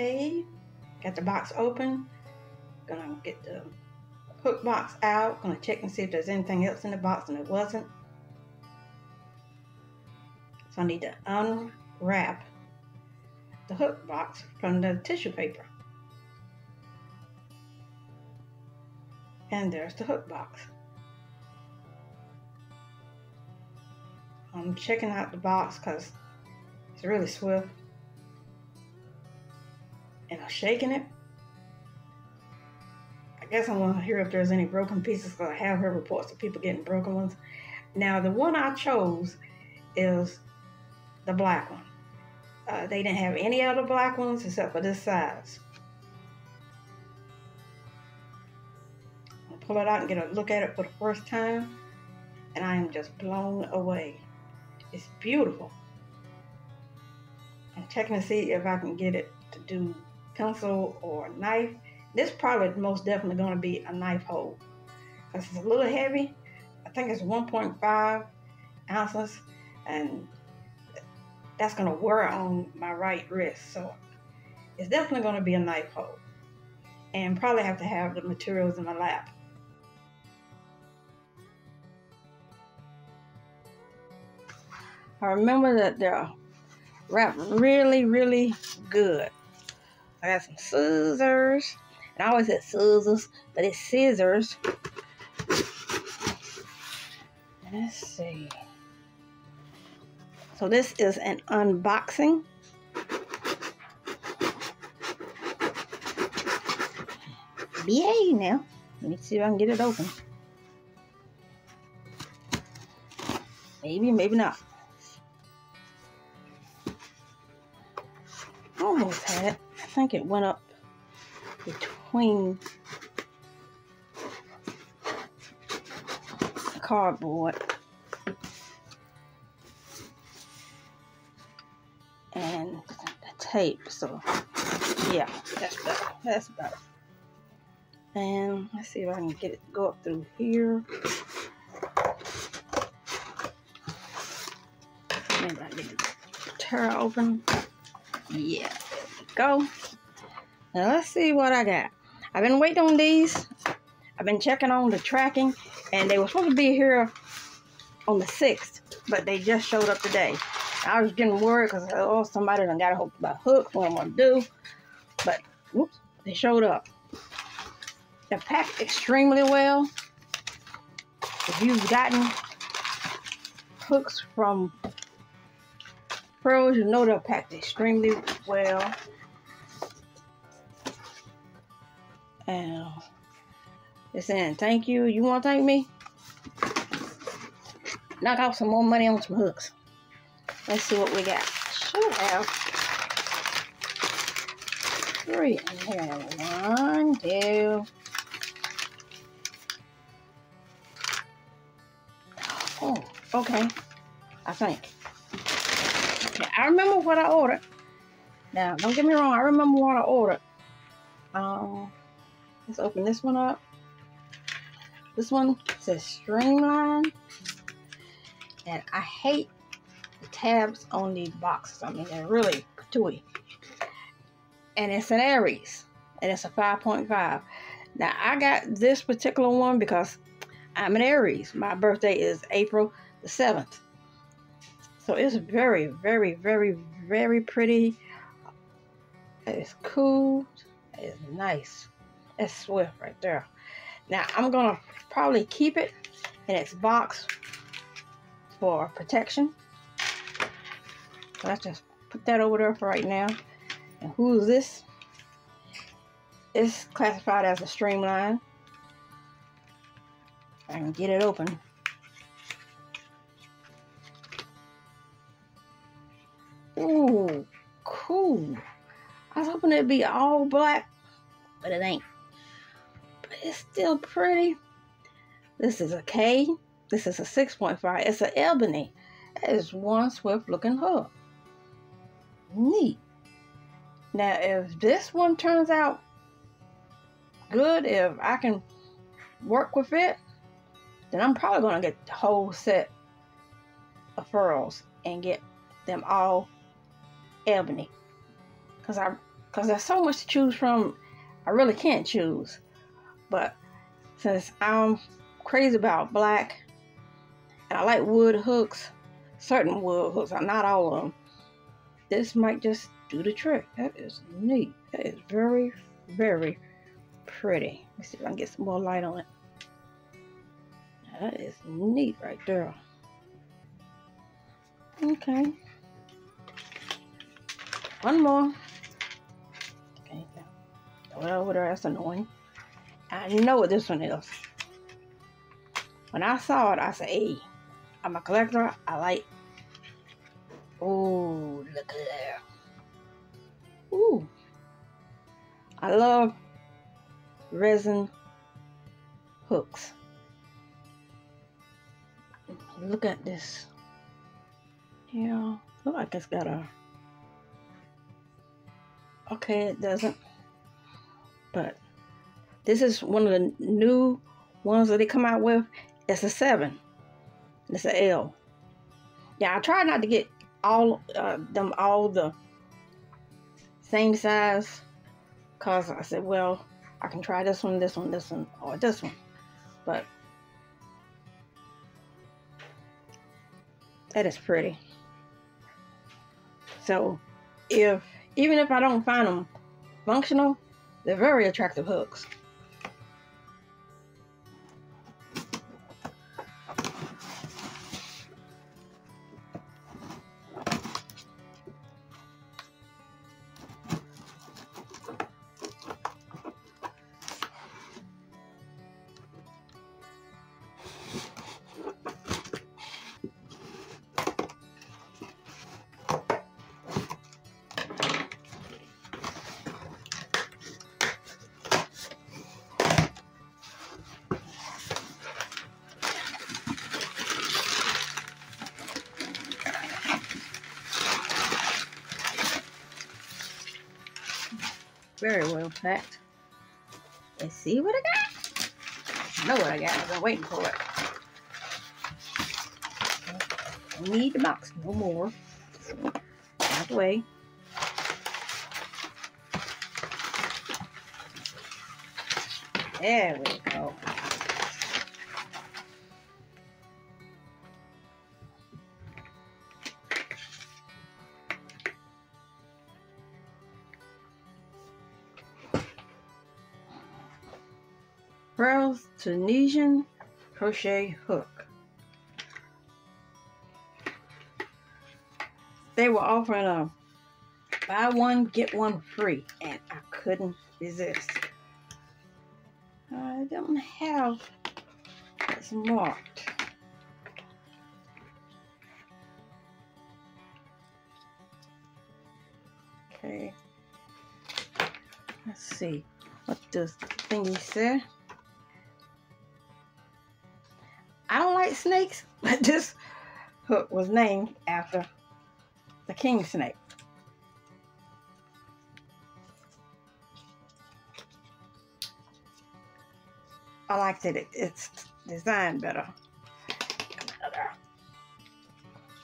Okay, got the box open. Gonna get the hook box out. Gonna check and see if there's anything else in the box, and it wasn't. So I need to unwrap the hook box from the tissue paper. And there's the hook box. I'm checking out the box because it's really swift. And I'm shaking it. I guess I want to hear if there's any broken pieces because I have heard reports of people getting broken ones. Now the one I chose is the black one. They didn't have any other black ones except for this size. I'll pull it out and get a look at it for the first time. And I am just blown away. It's beautiful. I'm checking to see if I can get it to do pencil or knife. This probably most definitely going to be a knife hold because it's a little heavy. I think it's 1.5 ounces, and that's going to wear on my right wrist. So it's definitely going to be a knife hold, and probably have to have the materials in my lap. I remember that they're wrapped really, really good. I got some scissors, and I always said scissors, but it's scissors. Let's see. So this is an unboxing. Yay, now. Let me see if I can get it open. Maybe, maybe not. Almost had it. I think it went up between the cardboard and the tape. So yeah, that's better. That's better. And let's see if I can get it to go up through here. Maybe I can tear it open. Yeah, there we go. Now let's see what I got. I've been waiting on these. I've been checking on the tracking, and they were supposed to be here on the 6th, but they just showed up today. I was getting worried because, oh, somebody done got a hold of my hook. What am I gonna do? But whoops, they showed up. They're packed extremely well. If you've gotten hooks from Furls, you know they're packed extremely well. And they're saying, thank you. You want to thank me? Knock off some more money on some hooks. Let's see what we got. Should have 3 in here. 1, 2. Oh, okay. I think. I remember what I ordered. Now, don't get me wrong. I remember what I ordered. Let's open this one up. This one says Streamline. And I hate the tabs on these boxes. I mean, they're really patooey. And it's an Aries. And it's a 5.5. Now, I got this particular one because I'm an Aries. My birthday is April the 7th. So it's very, very, very, very pretty. It's cool. It's nice. It's swift right there. Now, I'm going to probably keep it in its box for protection. So let's just put that over there for right now. And who's this? It's classified as a Streamline. I can get it open. Ooh, cool. I was hoping it'd be all black, but it ain't. But it's still pretty. This is a K. This is a 6.5. It's an ebony. That is one swift looking hook. Neat. Now, if this one turns out good, if I can work with it, then I'm probably going to get the whole set of Furls and get them all ebony, because I because there's so much to choose from. I really can't choose. But since I'm crazy about black and I like wood hooks, certain wood hooks, not all of them, this might just do the trick. That is neat. That is very, very pretty. Let me see if I can get some more light on it. That is neat right there. Okay. One more. Okay. Well, over there, that's annoying. I know what this one is. When I saw it, I said, hey, I'm a collector. I like. Oh, look at that. Ooh. I love resin hooks. Look at this. Yeah, look like it's got a... Okay, it doesn't. But this is one of the new ones that they come out with. It's a 7. It's an L. Yeah, I try not to get all them all the same size, because I said, well, I can try this one, this one, this one, or this one. But that is pretty. So even if I don't find them functional, they're very attractive hooks. Very well packed. Let's see what I got. I know what I got. I've been waiting for it. I need the box no more. Out of the way. There we go. Furls Tunisian crochet hook. They were offering a buy one get one free, and I couldn't resist. I don't have it's marked. Okay, let's see what this thingy said. I don't like snakes, but this hook was named after the king snake. I like that it's designed better.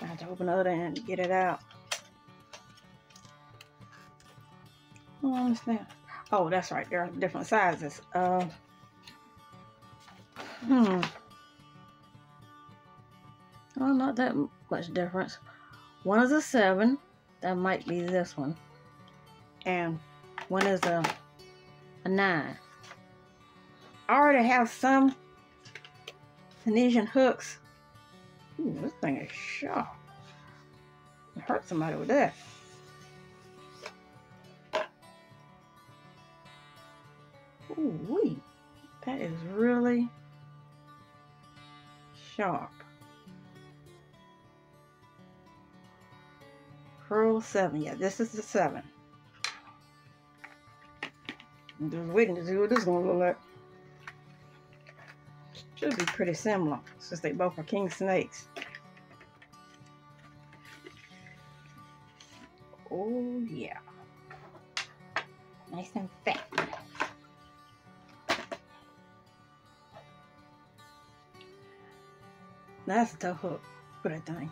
I have to open the other end and get it out. I don't understand. Oh, that's right. There are different sizes. Well, not that much difference. One is a 7. That might be this one. And one is a 9. I already have some Tunisian hooks. Ooh, this thing is sharp. I hurt somebody with that. Ooh, wee. That is really sharp. Furl 7. Yeah, this is the 7. I'm just waiting to see what this is going to look like. Should be pretty similar since they both are king snakes. Oh, yeah. Nice and fat. That's a tough hook for that thing.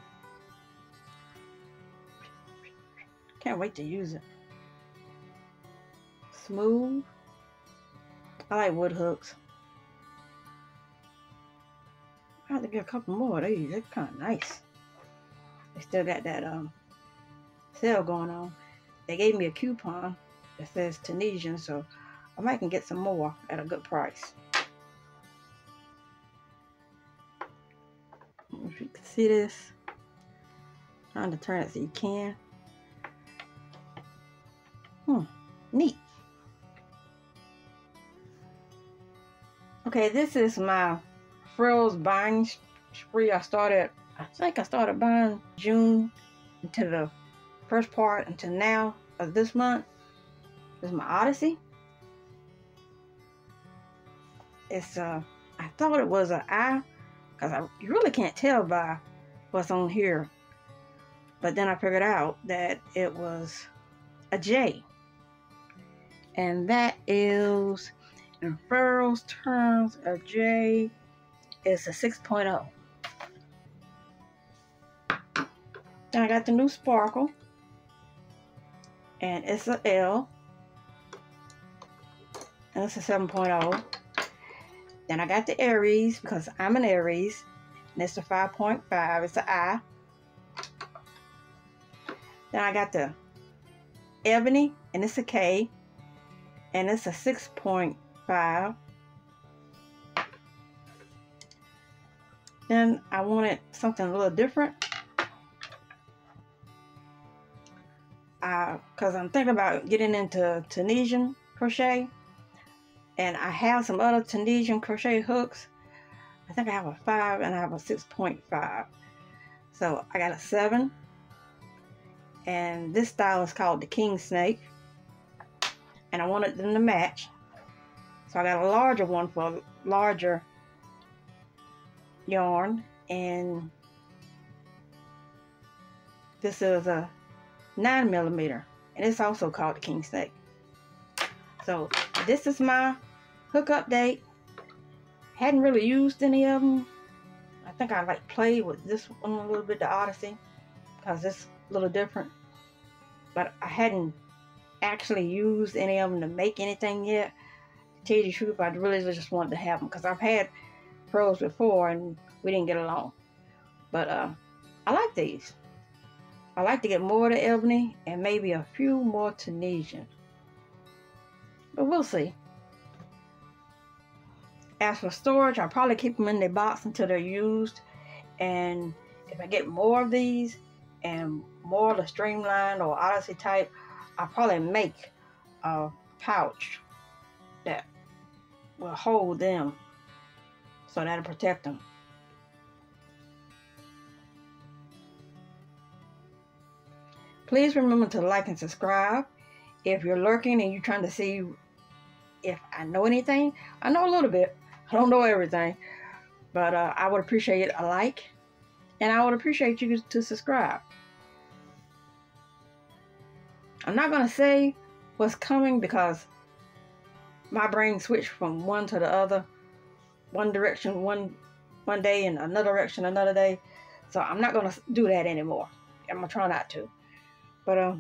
Can't wait to use it. smooth. I like wood hooks. I have to get a couple more of these. They're kind of nice. They still got that sale going on. They gave me a coupon that says Tunisian, so I might can get some more at a good price. If you can see this, trying to turn it so you can. Neat. Okay, this is my Furls buying spree. I think I started buying June into the first part until now of this month. This is my Odyssey. It's I thought it was an eye, because you really can't tell by what's on here. But then I figured out that it was a J. And that is, in Furls terms, a J is a 6.0. Then I got the new sparkle, and it's a L, and it's a 7.0. Then I got the Aries, because I'm an Aries, and it's a 5.5. It's an I. Then I got the Ebony, and it's a K, and it's a 6.5. Then I wanted something a little different, because I'm thinking about getting into Tunisian crochet, and I have some other Tunisian crochet hooks. I think I have a 5 and I have a 6.5, so I got a 7, and this style is called the King Snake, and I wanted them to match, so I got a larger one for larger yarn, and this is a 9mm, and it's also called the King Snake. So this is my hook update. Hadn't really used any of them. I think I like played with this one a little bit, the Odyssey, because it's a little different, but I hadn't actually used any of them to make anything yet. To tell you the truth, I really just wanted to have them, because I've had Furls before and we didn't get along, but I like these. I like to get more of the Ebony and maybe a few more Tunisian, but we'll see. As for storage, I'll probably keep them in their box until they're used, and if I get more of these and more of the streamlined or Odyssey type, I'll probably make a pouch that will hold them, so that'll protect them. Please remember to like and subscribe. If you're lurking and you're trying to see if I know anything, I know a little bit. I don't know everything, but I would appreciate a like, and I would appreciate you to subscribe. I'm not going to say what's coming, because my brain switched from one to the other, one direction one day and another direction another day. So I'm not going to do that anymore. I'm going to try not to. But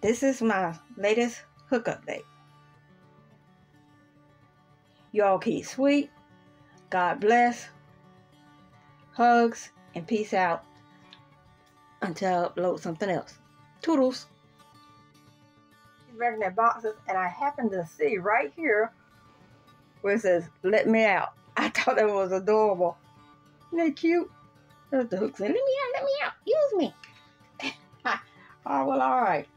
this is my latest hook update. Y'all keep sweet. God bless. Hugs and peace out until I upload something else. Toodles. She's breaking their boxes, and I happen to see right here where it says, "Let me out." I thought that was adorable. Isn't that cute? There's the hook saying, "Let me out, let me out, use me." Oh, well, all right.